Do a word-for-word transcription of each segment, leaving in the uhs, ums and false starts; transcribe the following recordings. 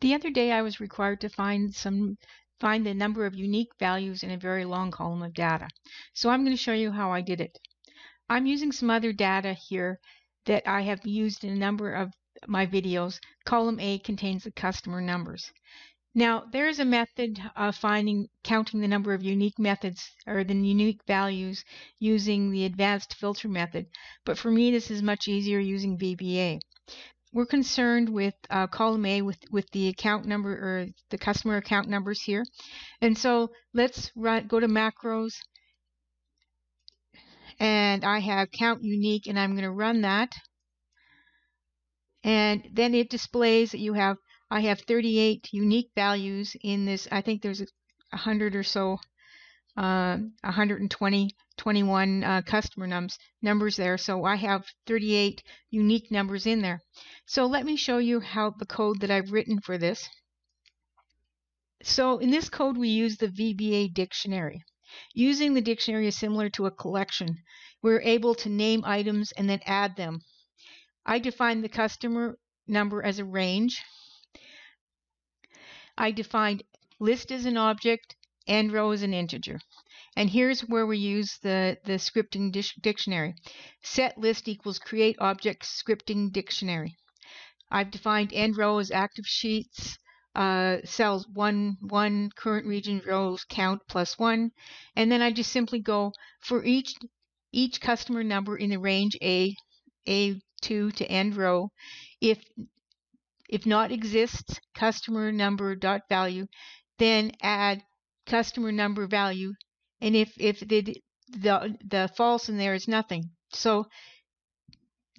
The other day I was required to find some find the number of unique values in a very long column of data. So I'm going to show you how I did it. I'm using some other data here that I have used in a number of my videos. Column A contains the customer numbers. Now there's a method of finding counting the number of unique methods or the unique values using the advanced filter method, but for me this is much easier using V B A. We're concerned with uh, column A with, with the account number or the customer account numbers here. And so let's run, go to macros, and I have count unique, and I'm going to run that. And then it displays that you have, I have thirty-eight unique values in this. I think there's a hundred or so, uh, one hundred twenty, twenty-one uh, customer nums, numbers there. So I have thirty-eight unique numbers in there. So let me show you how the code that I've written for this. So in this code, we use the V B A dictionary. Using the dictionary is similar to a collection. We're able to name items and then add them. I define the customer number as a range. I defined list as an object and row as an integer. And here's where we use the, the scripting dictionary. Set list equals create object scripting dictionary. I've defined end row as active sheets, uh, cells one, one, current region, rows count plus one. And then I just simply go for each, each customer number in the range A, A two to end row. If, if not exists, customer number dot value, then add customer number value. And if, if the, the, the false in there is nothing. So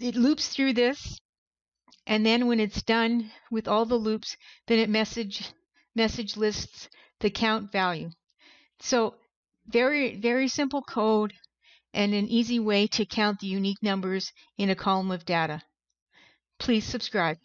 it loops through this. And then when it's done with all the loops, then it message, message lists the count value. So very, very simple code and an easy way to count the unique numbers in a column of data. Please subscribe.